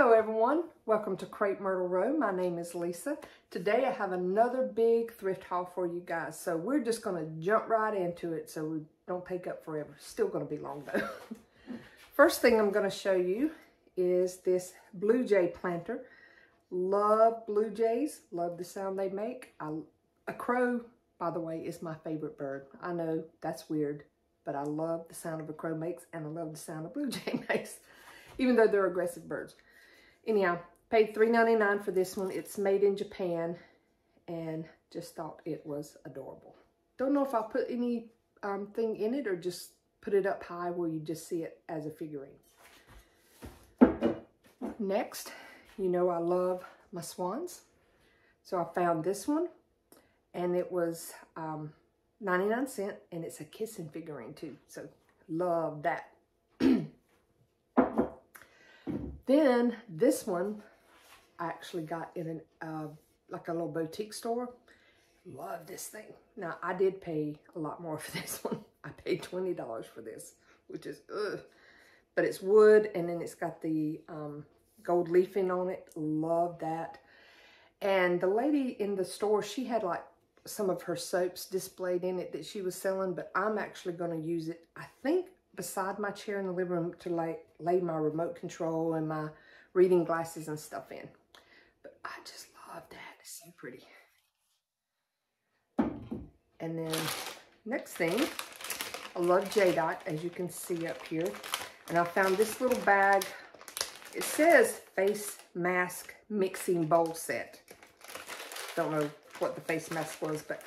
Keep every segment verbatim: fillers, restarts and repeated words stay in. Hello everyone, welcome to Crepe Myrtle Row. My name is Lisa. Today I have another big thrift haul for you guys. So we're just gonna jump right into it so we don't take up forever. Still gonna be long though. First thing I'm gonna show you is this blue jay planter. Love blue jays, love the sound they make. I, a crow, by the way, is my favorite bird. I know, that's weird, but I love the sound of a crow makes and I love the sound a blue jay makes, even though they're aggressive birds. Anyhow, paid three ninety-nine for this one. It's made in Japan and just thought it was adorable. Don't know if I'll put any um, thing in it or just put it up high where you just see it as a figurine. Next, you know I love my swans. So I found this one and it was um, ninety-nine cent and it's a kissing figurine too. So love that. Then this one I actually got in an, uh, like a little boutique store. Love this thing. Now I did pay a lot more for this one. I paid twenty dollars for this, which is, ugh. But it's wood and then it's got the um, gold leafing on it. Love that. And the lady in the store, she had like some of her soaps displayed in it that she was selling, but I'm actually gonna use it, I think, beside my chair in the living room to lay, lay my remote control and my reading glasses and stuff in. But I just love that. It's so pretty. And then next thing, I love J-Dot, as you can see up here. And I found this little bag. It says face mask mixing bowl set. Don't know what the face mask was, but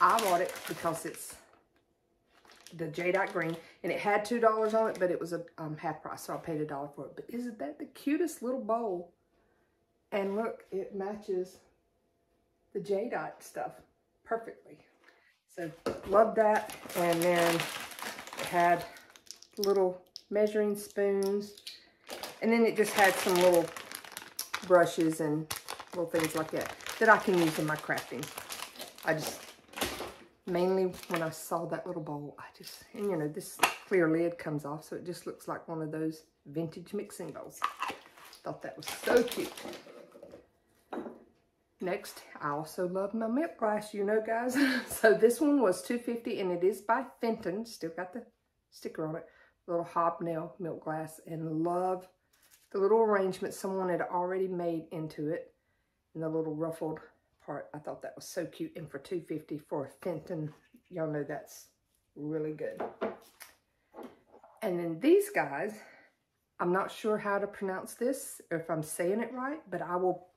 I bought it because it's the J-Dot green, and it had two dollars on it, but it was a um, half price, so I paid a dollar for it. But isn't that the cutest little bowl? And look, it matches the J-Dot stuff perfectly. So love that. And then it had little measuring spoons, and then it just had some little brushes and little things like that that I can use in my crafting. I just mainly when I saw that little bowl, I just, and you know, this clear lid comes off, so it just looks like one of those vintage mixing bowls. Thought that was so cute. Next, I also love my milk glass, you know, guys. So this one was two fifty, and it is by Fenton. Still got the sticker on it. Little hobnail milk glass, and love the little arrangement someone had already made into it, and the little ruffled part. I thought that was so cute, and for two fifty for a Fenton, y'all know that's really good. And then these guys, I'm not sure how to pronounce this or if I'm saying it right, but I will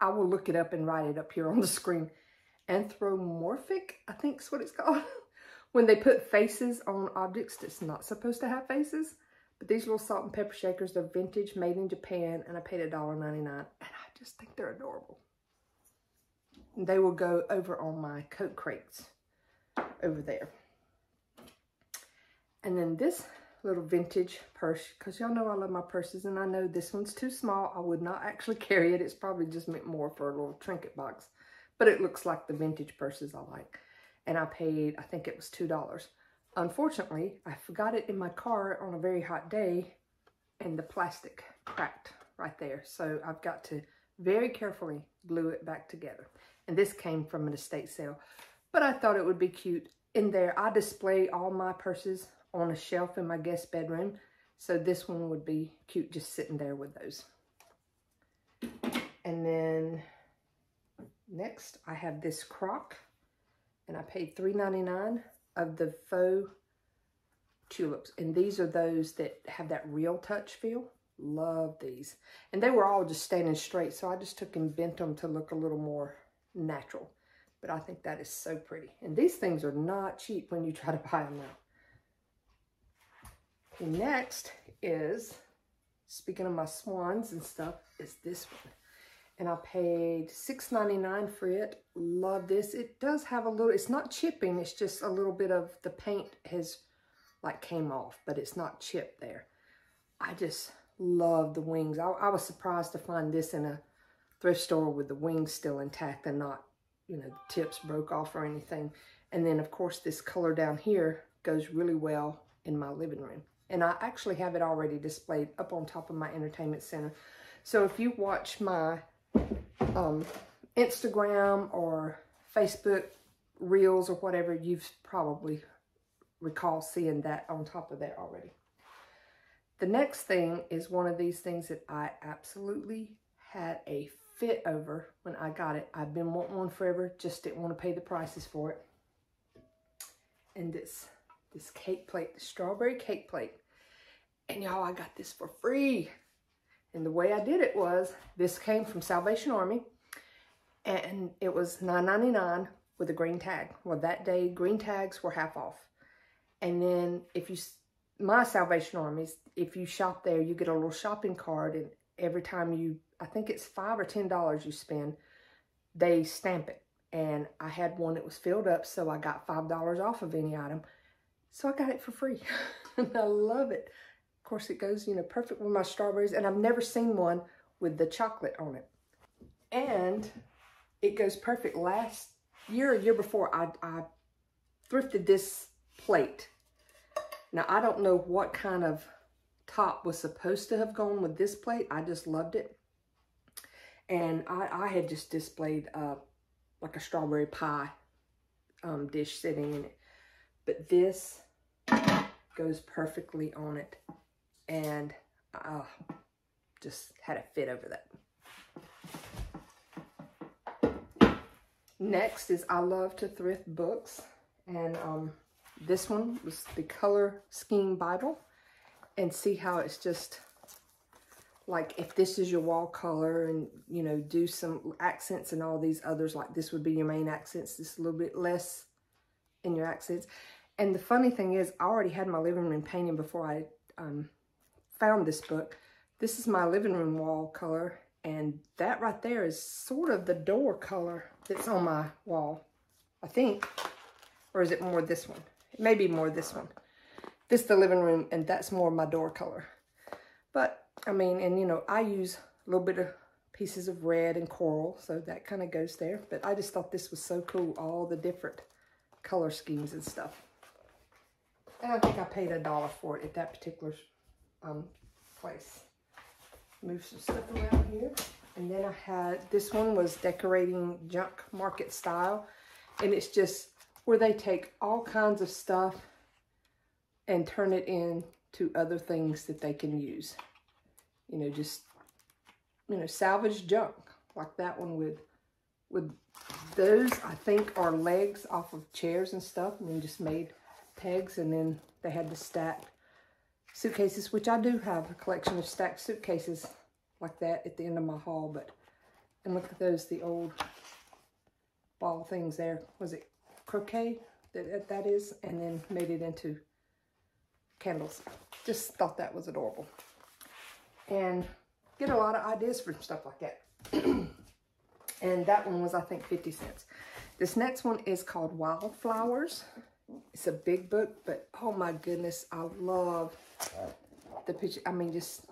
I will look it up and write it up here on the screen. Anthropomorphic, I think is what it's called. When they put faces on objects that's not supposed to have faces. But these little salt and pepper shakers, they're vintage, made in Japan, and I paid a dollar ninety-nine, and I just think they're adorable. They will go over on my coat crates over there. And then this little vintage purse, because y'all know I love my purses, and I know this one's too small. I would not actually carry it. It's probably just meant more for a little trinket box, but it looks like the vintage purses I like. And I paid, I think it was two dollars. Unfortunately, I forgot it in my car on a very hot day, and the plastic cracked right there. So I've got to very carefully glue it back together. And this came from an estate sale, but I thought it would be cute. In there, I display all my purses on a shelf in my guest bedroom, so this one would be cute just sitting there with those. And then next, I have this crock, and I paid three ninety-nine of the faux tulips. And these are those that have that real touch feel. Love these. And they were all just standing straight, so I just took and bent them to look a little more natural. But I think that is so pretty. And these things are not cheap when you try to buy them now. And next is, speaking of my swans and stuff, is this one. And I paid six ninety-nine for it. Love this. It does have a little, it's not chipping, it's just a little bit of the paint has like came off, but it's not chipped there. I just love the wings. I, I was surprised to find this in a thrift store with the wings still intact and not, you know, the tips broke off or anything. And then of course this color down here goes really well in my living room. And I actually have it already displayed up on top of my entertainment center. So if you watch my um, Instagram or Facebook Reels or whatever, you've probably recall seeing that on top of that already. The next thing is one of these things that I absolutely had a fit over when I got it. I've been wanting one forever, just didn't want to pay the prices for it. And it's this cake plate, the strawberry cake plate. And y'all, I got this for free. And the way I did it was, this came from Salvation Army, and it was nine ninety-nine with a green tag. Well, that day, green tags were half off. And then if you, my Salvation Army's, if you shop there, you get a little shopping card, and every time you, I think it's five or ten dollars you spend, they stamp it. And I had one that was filled up, so I got five dollars off of any item. So I got it for free, and I love it. Of course, it goes, you know, perfect with my strawberries, and I've never seen one with the chocolate on it. And it goes perfect. Last year, a year before, I, I thrifted this plate. Now, I don't know what kind of top was supposed to have gone with this plate. I just loved it. And I, I had just displayed uh, like a strawberry pie um, dish sitting in it. But this goes perfectly on it. And I uh, just had a fit over that. Next is, I love to thrift books. And um, this one was the Color Scheme Bible. And see how it's just like, if this is your wall color, and, you know, do some accents and all these others, like this would be your main accents, this a little bit less in your accents. And the funny thing is, I already had my living room painting before I um, found this book. This is my living room wall color, and that right there is sort of the door color that's on my wall, I think. Or is it more this one? It may be more this one. This is the living room, and that's more my door color. But, I mean, and you know, I use a little bit of pieces of red and coral, so that kind of goes there. But I just thought this was so cool, all the different color schemes and stuff. And I think I paid a dollar for it at that particular um, place. Move some stuff around here. And then I had, this one was Decorating Junk Market Style. And it's just where they take all kinds of stuff and turn it into other things that they can use. You know, just, you know, salvage junk. Like that one with, with those, I think, are legs off of chairs and stuff. And then just made pegs, and then they had the stacked suitcases, which I do have a collection of stacked suitcases like that at the end of my haul. But, and look at those, the old ball things there. Was it croquet that that is, and then made it into candles. Just thought that was adorable, and get a lot of ideas from stuff like that. And that one was, I think, fifty cents. This next one is called Wildflowers. It's a big book, but oh my goodness, I love the picture. I mean, just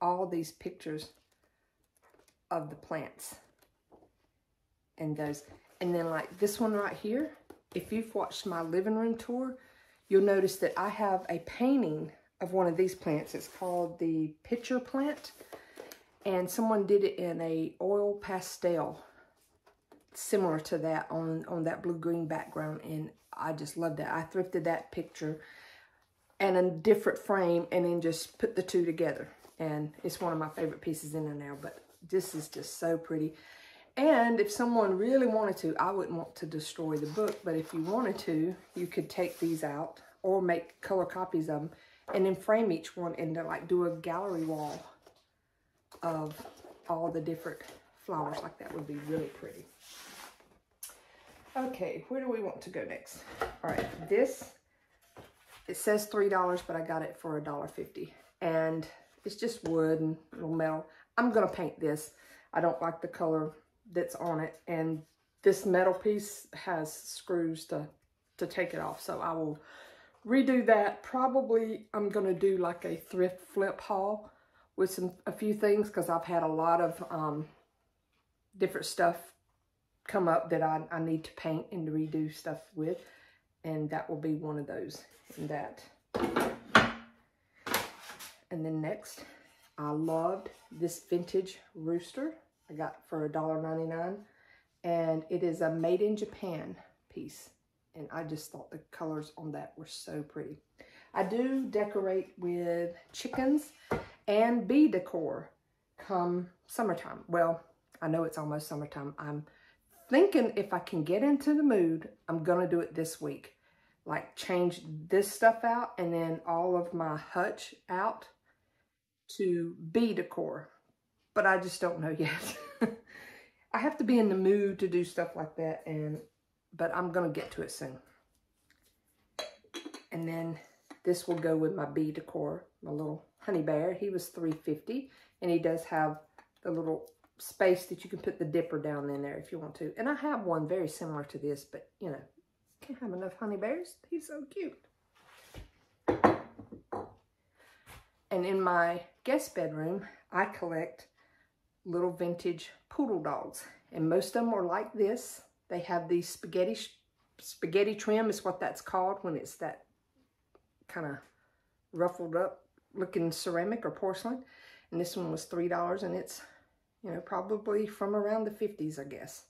all these pictures of the plants and those. And then like this one right here, if you've watched my living room tour, you'll notice that I have a painting of one of these plants. It's called the pitcher plant. And someone did it in a oil pastel, similar to that, on, on that blue-green background. And I just loved that. I thrifted that picture and a different frame, and then just put the two together. And it's one of my favorite pieces in there now, but this is just so pretty. And if someone really wanted to, I wouldn't want to destroy the book, but if you wanted to, you could take these out or make color copies of them, and then frame each one and like do a gallery wall of all the different flowers. Like that would be really pretty. Okay, where do we want to go next? All right, this, it says three dollars, but I got it for a dollar fifty, and it's just wood and little metal. I'm gonna paint this. I don't like the color that's on it, and this metal piece has screws to to take it off, so I will redo that. Probably I'm gonna do like a thrift flip haul with some a few things, because I've had a lot of um different stuff come up that I, I need to paint and redo stuff with, and that will be one of those. And that, and then next I loved this vintage rooster I got for a dollar ninety-nine, and it is a made in Japan piece. And I just thought the colors on that were so pretty. I do decorate with chickens and bee decor come summertime. Well, I know it's almost summertime. I'm thinking if I can get into the mood, I'm gonna do it this week. Like change this stuff out and then all of my hutch out to bee decor. But I just don't know yet. I have to be in the mood to do stuff like that, and but I'm gonna get to it soon. And then this will go with my bee decor, my little honey bear. He was three fifty, and he does have the little space that you can put the dipper down in there if you want to. And I have one very similar to this, but you know, can't have enough honey bears. He's so cute. And in my guest bedroom, I collect little vintage poodle dogs, and most of them are like this. They have the spaghetti spaghetti trim is what that's called when it's that kind of ruffled up looking ceramic or porcelain. And this one was three dollars, and it's, you know, probably from around the fifties, I guess.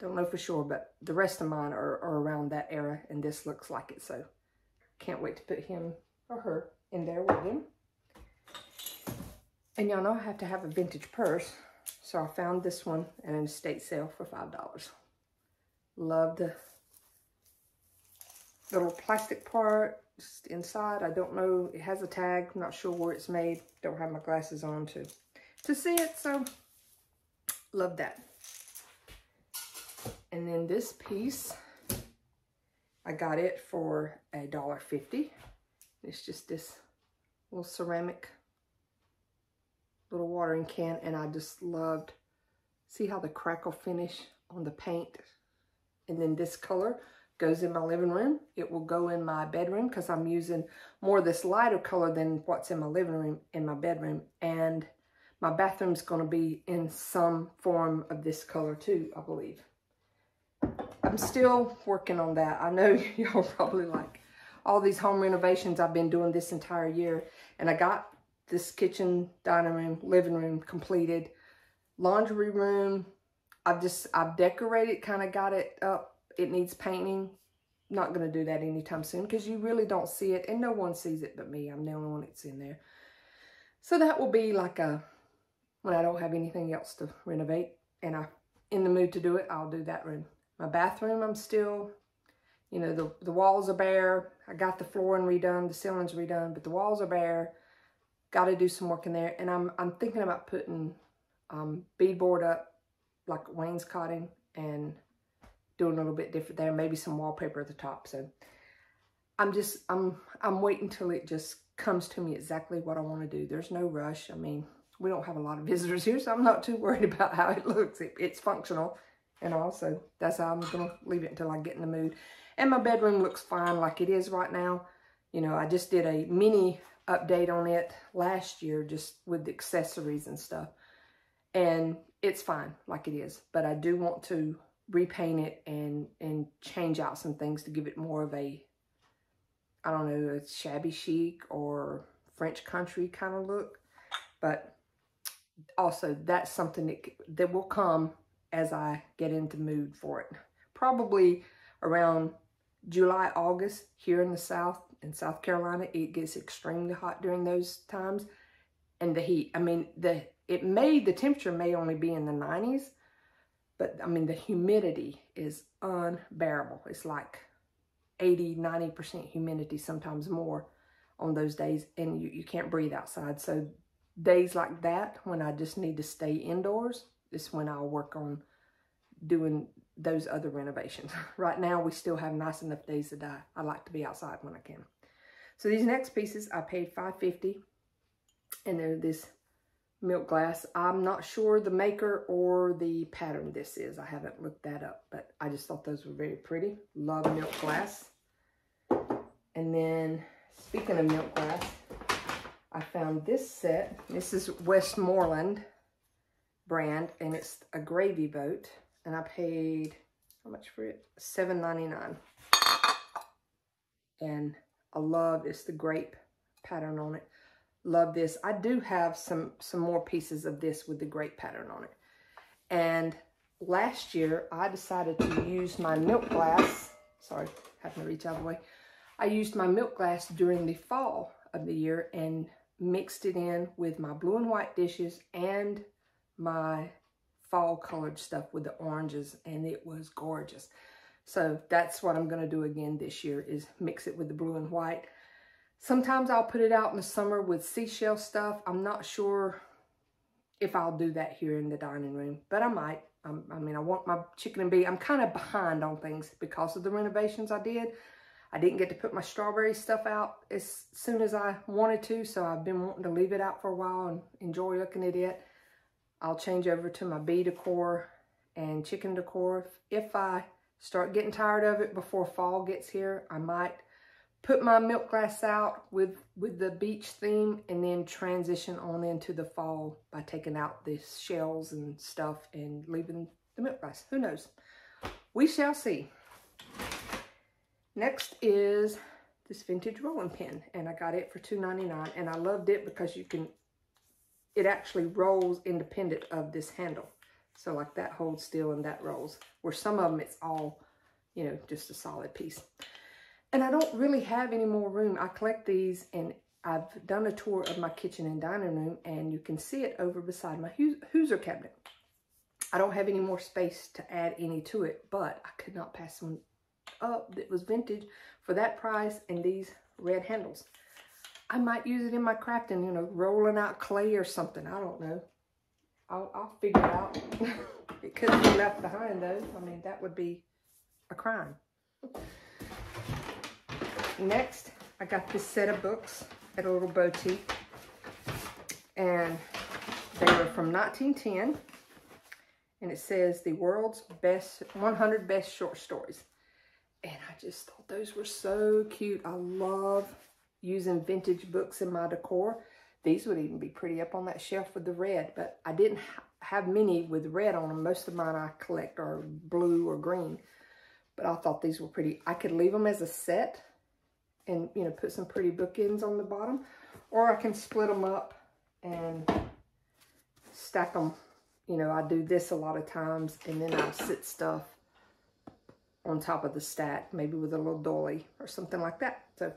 Don't know for sure, but the rest of mine are, are around that era, and this looks like it. So can't wait to put him or her in there with him. And y'all know I have to have a vintage purse. So I found this one at an estate sale for five dollars. Love the little plastic part just inside. I don't know. It has a tag. Not sure where it's made. Don't have my glasses on to, to see it. So love that. And then this piece, I got it for a dollar fifty. It's just this little ceramic little watering can. And I just loved, see how the crackle finish on the paint. And then this color goes in my living room. It will go in my bedroom because I'm using more of this lighter color than what's in my living room, in my bedroom. And my bathroom's going to be in some form of this color too, I believe. I'm still working on that. I know y'all probably like all these home renovations I've been doing this entire year. And I got this kitchen, dining room, living room completed. Laundry room, I've just, I've decorated, kind of got it up. It needs painting. Not going to do that anytime soon because you really don't see it. And no one sees it but me. I'm the only one that's in there. So that will be like a, when I don't have anything else to renovate and I'm in the mood to do it, I'll do that room. My bathroom, I'm still, you know, the, the walls are bare. I got the flooring redone, the ceiling's redone, but the walls are bare. Got to do some work in there. And I'm, I'm thinking about putting um, beadboard up, like wainscoting, and doing a little bit different there, maybe some wallpaper at the top. So I'm just, I'm, I'm waiting till it just comes to me exactly what I want to do. There's no rush. I mean, we don't have a lot of visitors here, so I'm not too worried about how it looks. It, it's functional, and also that's how I'm going to leave it until I get in the mood. And my bedroom looks fine like it is right now. You know, I just did a mini update on it last year, just with the accessories and stuff. And it's fine like it is, but I do want to repaint it and, and change out some things to give it more of a, I don't know, a shabby chic or French country kind of look. But also that's something that, that will come as I get into mood for it. Probably around July, August here in the South, in South Carolina, it gets extremely hot during those times. And the heat, I mean, the It may, the temperature may only be in the nineties, but I mean, the humidity is unbearable. It's like eighty, ninety percent humidity, sometimes more on those days, and you, you can't breathe outside. So days like that, when I just need to stay indoors, is when I'll work on doing those other renovations. Right now, we still have nice enough days to die. I like to be outside when I can. So these next pieces, I paid five fifty, and they're this milk glass. I'm not sure the maker or the pattern this is. I haven't looked that up, but I just thought those were very pretty. Love milk glass. And then speaking of milk glass, I found this set. This is Westmoreland brand, and it's a gravy boat, and I paid, how much for it? seven ninety-nine. And I love, it's the grape pattern on it. love this. I do have some, some more pieces of this with the grape pattern on it. And last year, I decided to use my milk glass. Sorry, having to reach out of the way. I used my milk glass during the fall of the year and mixed it in with my blue and white dishes and my fall colored stuff with the oranges, and it was gorgeous. So that's what I'm going to do again this year, is mix it with the blue and white. Sometimes I'll put it out in the summer with seashell stuff. I'm not sure if I'll do that here in the dining room, but I might. I'm, I mean, I want my chicken and beef. I'm kind of behind on things because of the renovations I did. I didn't get to put my strawberry stuff out as soon as I wanted to, so I've been wanting to leave it out for a while and enjoy looking at it. I'll change over to my bee decor and chicken decor. If I start getting tired of it before fall gets here, I might put my milk glass out with, with the beach theme and then transition on into the fall by taking out the shells and stuff and leaving the milk glass. Who knows? We shall see. Next is this vintage rolling pin, and I got it for two ninety-nine, and I loved it because you can, it actually rolls independent of this handle. So like that holds still and that rolls, where some of them it's all, you know, just a solid piece. And I don't really have any more room. I collect these, and I've done a tour of my kitchen and dining room, and you can see it over beside my Hoosier cabinet. I don't have any more space to add any to it, but I could not pass one up that was vintage for that price and these red handles. I might use it in my crafting, you know, rolling out clay or something. I don't know. I'll, I'll figure it out. It couldn't be left behind though. I mean, that would be a crime. Next, I got this set of books at a little boutique, and they were from nineteen ten, and it says the world's best one hundred best short stories. And I just thought those were so cute. I love using vintage books in my decor. These would even be pretty up on that shelf with the red, but I didn't ha have many with red on them. Most of mine I collect are blue or green, but I thought these were pretty. I could leave them as a set and, you know, put some pretty bookends on the bottom, or I can split them up and stack them. You know, I do this a lot of times, and then I'll sit stuff on top of the stack, maybe with a little dolly or something like that. So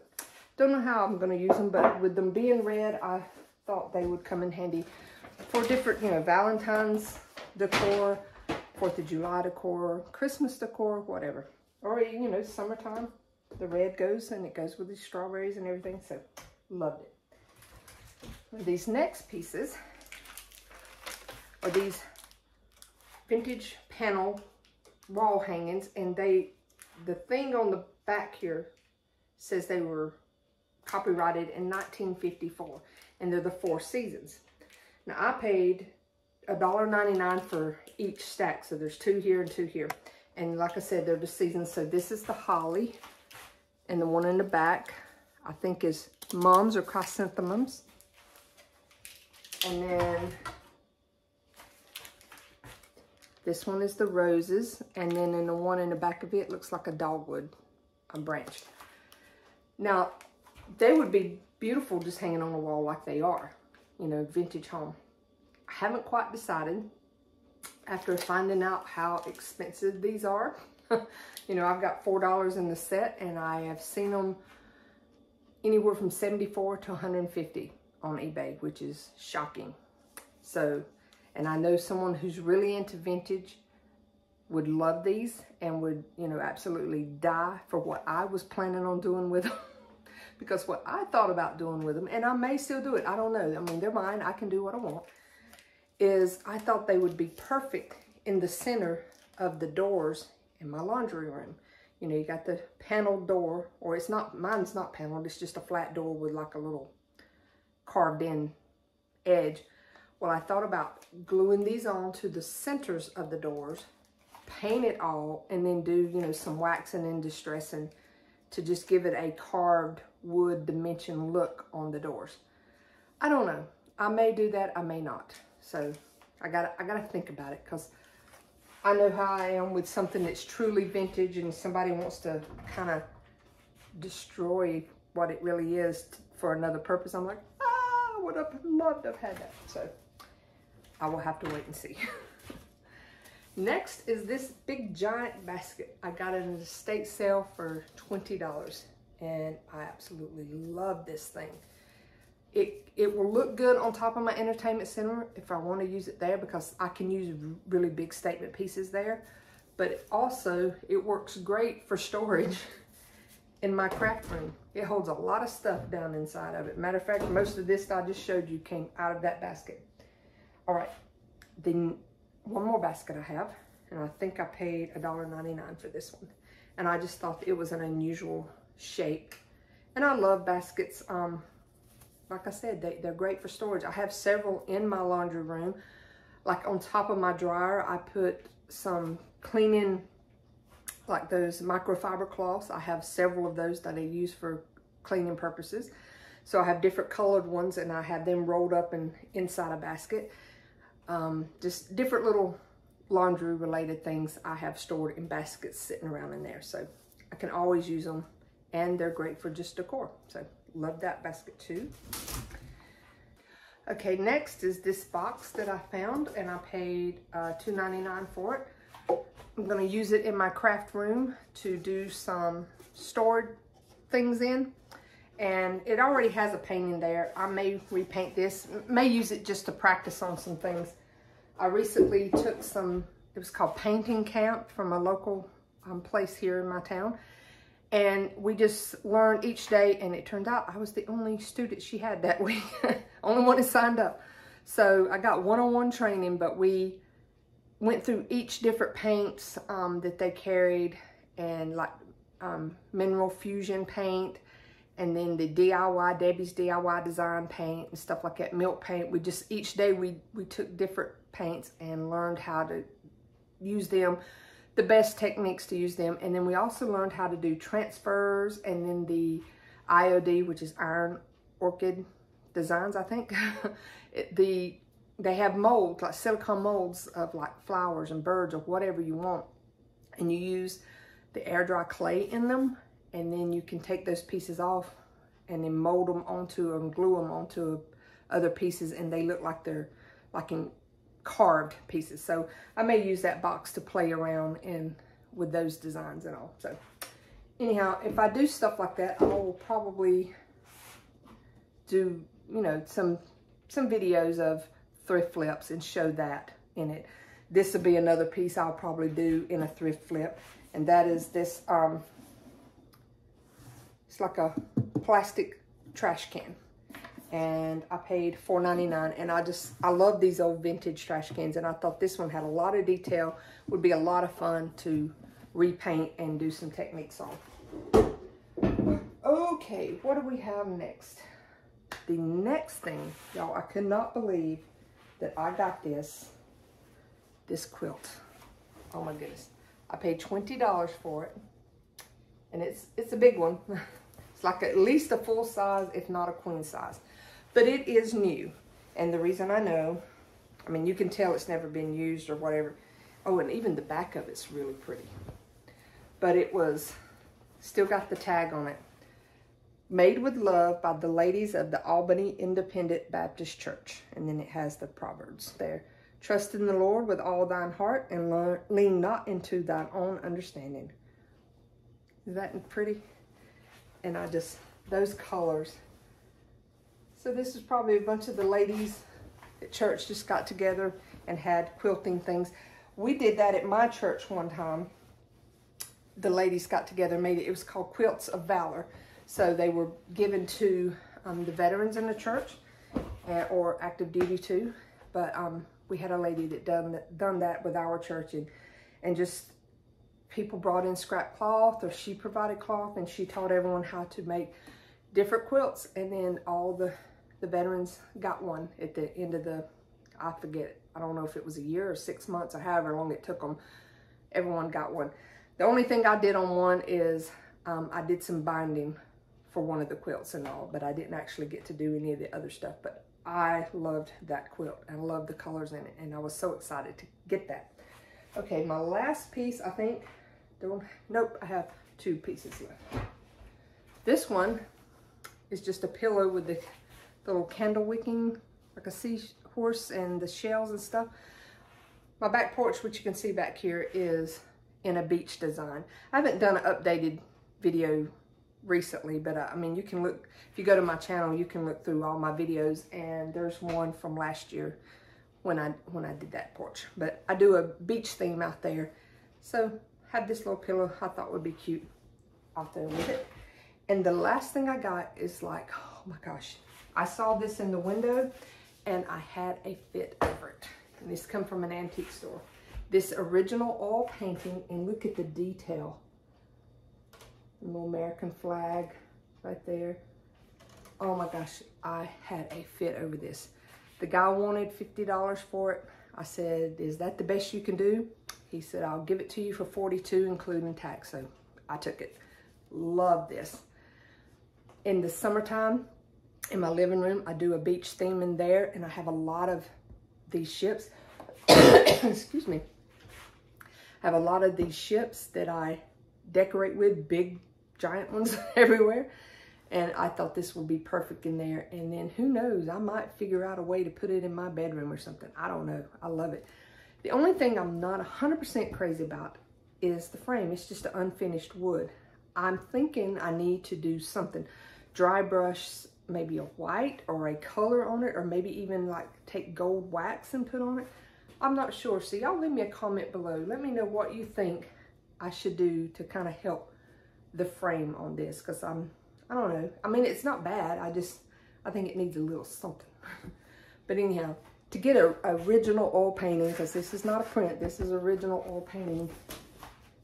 don't know how I'm going to use them, but with them being red, I thought they would come in handy for different, you know, Valentine's decor, fourth of July decor, Christmas decor, whatever. Or, you know, summertime, the red goes, and it goes with the strawberries and everything, so loved it. These next pieces are these vintage panel wall hangings, and they, the thing on the back here says they were copyrighted in nineteen fifty-four, and they're the Four Seasons. Now, I paid a dollar ninety-nine for each stack, so there's two here and two here, and like I said, they're the seasons. So this is the holly, and the one in the back I think is mums or chrysanthemums, and then this one is the roses, and then in the one in the back of it looks like a dogwood a branch. Now, they would be beautiful just hanging on a wall like they are, you know, vintage home. I haven't quite decided after finding out how expensive these are. You know, I've got four dollars in the set, and I have seen them anywhere from seventy-four to a hundred fifty on eBay, which is shocking. So, and I know someone who's really into vintage would love these and would, you know, absolutely die for what I was planning on doing with them. Because what I thought about doing with them, and I may still do it, I don't know. I mean, they're mine, I can do what I want. Is I thought they would be perfect in the center of the doors in my laundry room. You know, you got the paneled door, or it's not, mine's not paneled, it's just a flat door with like a little carved in edge. Well, I thought about gluing these on to the centers of the doors, paint it all, and then do, you know, some waxing and distressing to just give it a carved wood dimension look on the doors. I don't know. I may do that. I may not. So I gotta, I gotta think about it, because I know how I am with something that's truly vintage, and somebody wants to kind of destroy what it really is for another purpose. I'm like, ah, would have loved to have had that. So I will have to wait and see. Next is this big giant basket. I got it in an estate sale for twenty dollars and I absolutely love this thing. It, it will look good on top of my entertainment center if I want to use it there, because I can use really big statement pieces there. But it also, it works great for storage in my craft room. It holds a lot of stuff down inside of it. Matter of fact, most of this that I just showed you came out of that basket. All right, then one more basket I have, and I think I paid a dollar ninety-nine for this one. And I just thought it was an unusual shape. And I love baskets. Um, like I said, they, they're great for storage. I have several in my laundry room. Like on top of my dryer, I put some cleaning, like those microfiber cloths. I have several of those that I use for cleaning purposes. So I have different colored ones and I have them rolled up and inside a basket. Um, just different little laundry related things I have stored in baskets sitting around in there. So I can always use them and they're great for just decor. So love that basket too. Okay, next is this box that I found and I paid uh, two ninety-nine for it. I'm gonna use it in my craft room to do some stored things in. And it already has a painting there. I may repaint this, may use it just to practice on some things. I recently took some, it was called painting camp from a local um, place here in my town. And we just learned each day, and it turned out I was the only student she had that week. Only one that signed up. So I got one-on-one training, but we went through each different paints um, that they carried, and like um, mineral fusion paint, and then the D I Y, Debbie's D I Y design paint and stuff like that, milk paint. We just, each day we, we took different paints and learned how to use them, the best techniques to use them. And then we also learned how to do transfers and then the I O D, which is Iron Orchid Designs, I think. it, the They have molds, like silicone molds of like flowers and birds or whatever you want. And you use the air dry clay in them. And then you can take those pieces off and then mold them onto and glue them onto other pieces. And they look like they're like in carved pieces. So I may use that box to play around in with those designs and all. So anyhow, if I do stuff like that, I will probably do, you know, some, some videos of thrift flips and show that in it. This will be another piece I'll probably do in a thrift flip, and that is this, um, it's like a plastic trash can, and I paid four ninety-nine, and I just, I love these old vintage trash cans, and I thought this one had a lot of detail, would be a lot of fun to repaint and do some techniques on. Okay, what do we have next? The next thing, y'all, I could not believe that I got this, this quilt. Oh my goodness. I paid twenty dollars for it. And it's, it's a big one. It's like at least a full size, if not a queen size. But it is new. And the reason I know, I mean, you can tell it's never been used or whatever. Oh, and even the back of it's really pretty. But it was, still got the tag on it. Made with love by the ladies of the Albany Independent Baptist Church. And then it has the Proverbs there. Trust in the Lord with all thine heart and learn, lean not into thine own understanding. Isn't that pretty? And I just, those colors. So this is probably a bunch of the ladies at church just got together and had quilting things. We did that at my church one time. The ladies got together and made it. It was called Quilts of Valor. So they were given to um, the veterans in the church, uh, or active duty too. But um, we had a lady that done, done that with our church, and, and just people brought in scrap cloth, or she provided cloth, and she taught everyone how to make different quilts. And then all the, the veterans got one at the end of the, I forget, I don't know if it was a year or six months or however long it took them. Everyone got one. The only thing I did on one is um, I did some binding for one of the quilts and all, but I didn't actually get to do any of the other stuff. But I loved that quilt, and I loved the colors in it, and I was so excited to get that. Okay, my last piece, I think, don't, nope, I have two pieces left. This one is just a pillow with the, little candle wicking, like a seahorse and the shells and stuff. My back porch, which you can see back here, is in a beach design. I haven't done an updated video recently, but I, I mean, you can look, if you go to my channel, you can look through all my videos, and there's one from last year when I, when I did that porch. But I do a beach theme out there. So had this little pillow I thought would be cute out there with it. And the last thing I got is like, oh my gosh, I saw this in the window and I had a fit over it. And this come from an antique store. This original oil painting, and look at the detail. The little American flag right there. Oh my gosh, I had a fit over this. The guy wanted fifty dollars for it. I said, is that the best you can do? He said, I'll give it to you for forty-two dollars including tax. So I took it. Love this. In the summertime, in my living room, I do a beach theme in there, and I have a lot of these ships. Excuse me. I have a lot of these ships that I decorate with, big, giant ones everywhere. And I thought this would be perfect in there. And then who knows, I might figure out a way to put it in my bedroom or something. I don't know. I love it. The only thing I'm not one hundred percent crazy about is the frame. It's just an unfinished wood. I'm thinking I need to do something. Dry brush, maybe a white or a color on it, or maybe even like take gold wax and put on it. I'm not sure. So y'all leave me a comment below. Let me know what you think I should do to kind of help the frame on this, because I'm, I don't know. I mean, it's not bad. I just, I think it needs a little something. But anyhow, to get a original oil painting, because this is not a print, this is original oil painting.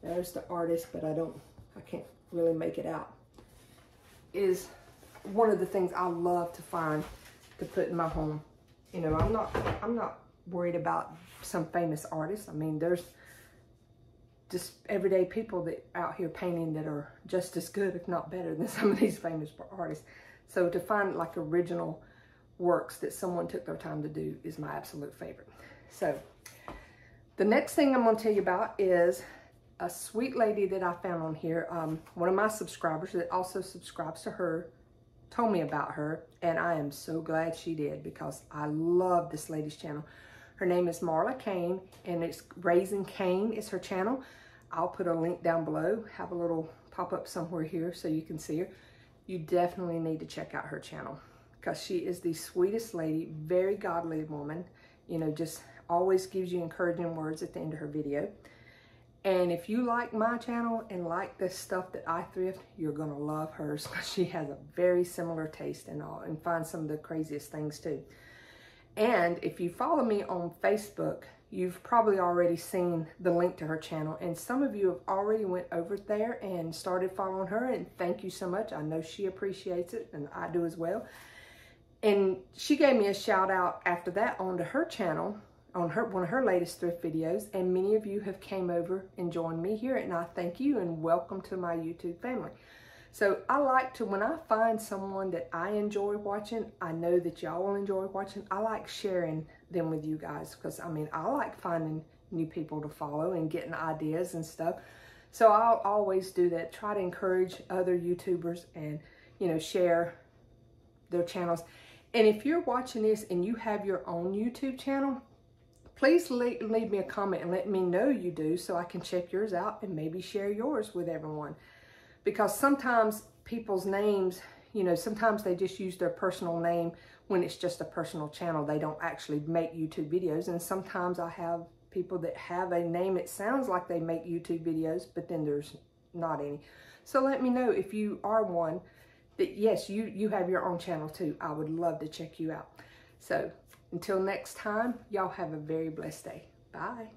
There's the artist, but I don't, I can't really make it out, is one of the things I love to find to put in my home. You know, I'm not, I'm not worried about some famous artist. I mean, there's just everyday people that out here painting that are just as good, if not better, than some of these famous artists. So to find like original works that someone took their time to do is my absolute favorite. So the next thing I'm going to tell you about is a sweet lady that I found on here. Um, one of my subscribers that also subscribes to her told me about her, and I am so glad she did, because I love this lady's channel. Her name is Marla Cain, and it's Raising Cain is her channel. I'll put a link down below, have a little pop-up somewhere here so you can see her. You definitely need to check out her channel, because she is the sweetest lady, very godly woman, you know, just always gives you encouraging words at the end of her video. And if you like my channel and like the stuff that I thrift, you're going to love hers, because she has a very similar taste and all, and finds some of the craziest things too. And if you follow me on Facebook, you've probably already seen the link to her channel. And some of you have already went over there and started following her, and thank you so much. I know she appreciates it, and I do as well. And she gave me a shout out after that onto her channel, on her one of her latest thrift videos, and many of you have came over and joined me here, and I thank you and welcome to my YouTube family. So I like to, when I find someone that I enjoy watching, I know that y'all will enjoy watching, I like sharing them with you guys, because I mean, I like finding new people to follow and getting ideas and stuff. So I'll always do that, try to encourage other YouTubers and, you know, share their channels. And if you're watching this and you have your own YouTube channel, please leave me a comment and let me know you do, so I can check yours out and maybe share yours with everyone. Because sometimes people's names, you know, sometimes they just use their personal name when it's just a personal channel. They don't actually make YouTube videos. And sometimes I have people that have a name, it sounds like they make YouTube videos, but then there's not any. So let me know if you are one that, yes, you, you have your own channel too. I would love to check you out. So until next time, y'all have a very blessed day. Bye.